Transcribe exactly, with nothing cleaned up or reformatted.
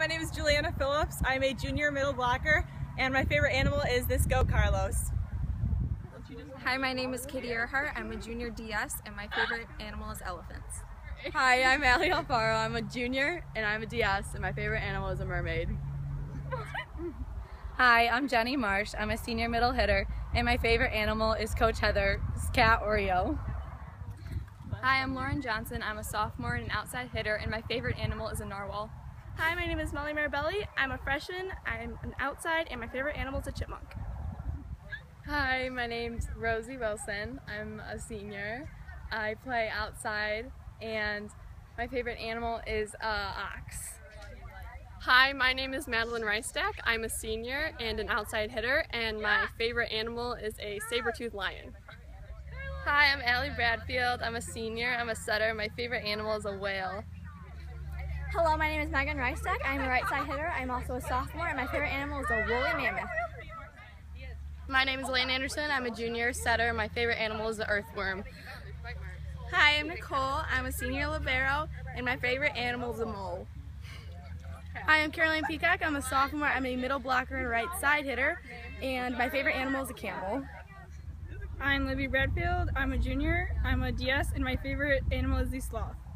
my name is Juliana Phillips. I'm a junior middle blocker, and my favorite animal is this goat, Carlos. Hi, my name is Katie Earhart. I'm a junior D S, and my favorite animal is elephants. Hi, I'm Allie Alfaro. I'm a junior, and I'm a D S, and my favorite animal is a mermaid. Hi, I'm Jenny Marsh. I'm a senior middle hitter, and my favorite animal is Coach Heather's cat, Oreo. Hi, I'm Lauren Johnson. I'm a sophomore and an outside hitter, and my favorite animal is a narwhal. Hi, my name is Molly Marabelli. I'm a freshman. I'm an outside, and my favorite animal is a chipmunk. Hi, my name's Rosie Wilson. I'm a senior. I play outside, and my favorite animal is an ox. Hi, my name is Madeline Ristau. I'm a senior and an outside hitter, and my favorite animal is a saber-toothed lion. Hi, I'm Allie Bradfield. I'm a senior. I'm a setter. My favorite animal is a whale. Hello, my name is Megan Rystack. I'm a right side hitter. I'm also a sophomore, and my favorite animal is a woolly mammoth. My name is Lane Anderson. I'm a junior setter. My favorite animal is the earthworm. Hi, I'm Nicole. I'm a senior libero, and my favorite animal is a mole. Hi, I'm Caroline Peacock. I'm a sophomore. I'm a middle blocker and right side hitter, and my favorite animal is a camel. I'm Libby Redfield. I'm a junior. I'm a D S, and my favorite animal is the sloth.